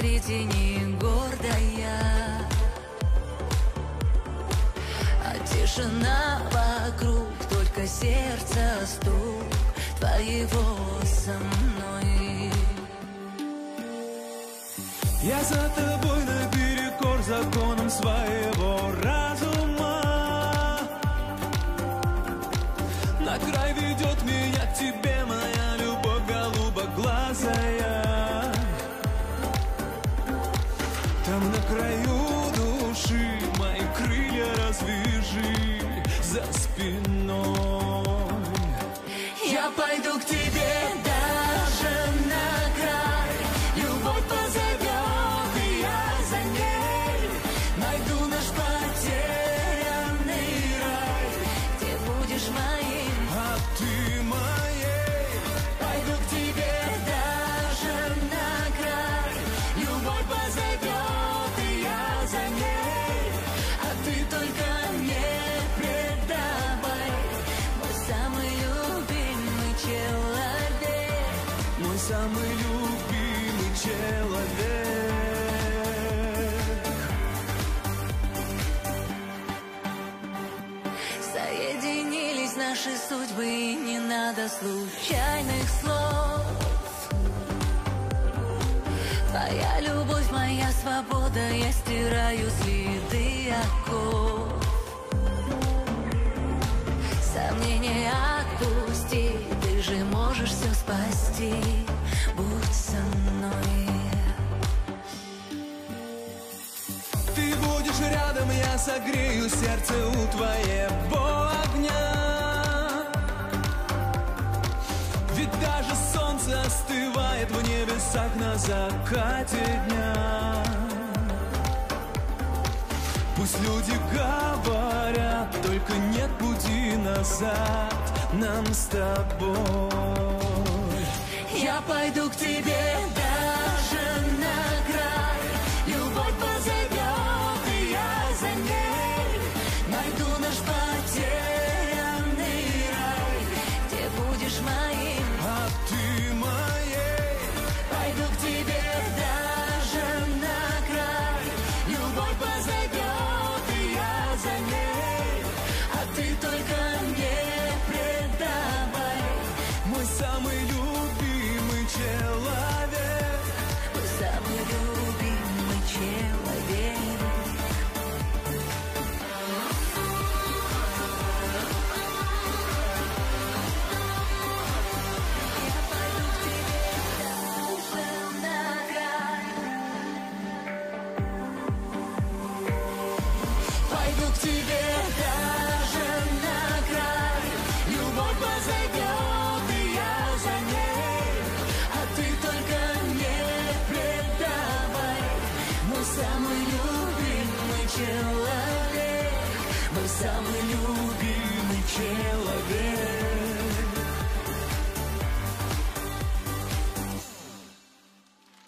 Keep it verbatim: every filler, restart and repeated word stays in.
среди них гордая, а тишина вокруг, только сердце стук твоего со мной. Я за тобой наперекор законам своего разума, на край ведет меня к тебе моя любовь голубоглазая. Там на краю души мои крылья развяжи за спиной. Я пойду к тебе даже на край, любовь позовет, и я за ней найду наш потерянный рай, где будешь моим, а ты моей. Пойду к тебе даже на край, любовь позовет, за ней, а ты только не предавай, мой самый любимый человек, мой самый любимый человек. Соединились наши судьбы, и не надо случайных слов. Твоя любовь, моя свобода, я стираю следы оков. Сомнения отпусти, ты же можешь все спасти, будь со мной. Ты будешь рядом, я согрею сердце у твоего огня. Ведь даже солнце остывает в небесах на закате дня. Пусть люди говорят, только нет пути назад нам с тобой. Я пойду к тебе даже на край, любовь позовет, и я за ней найду наш потерянный рай, где будешь моим, а ты моей. Пойду к тебе даже на край, любовь позовет, и я за ней, а ты только не предавай, мой самый любимый человек, мой самый любимый человек. Самый любимый человек, мой самый любимый человек.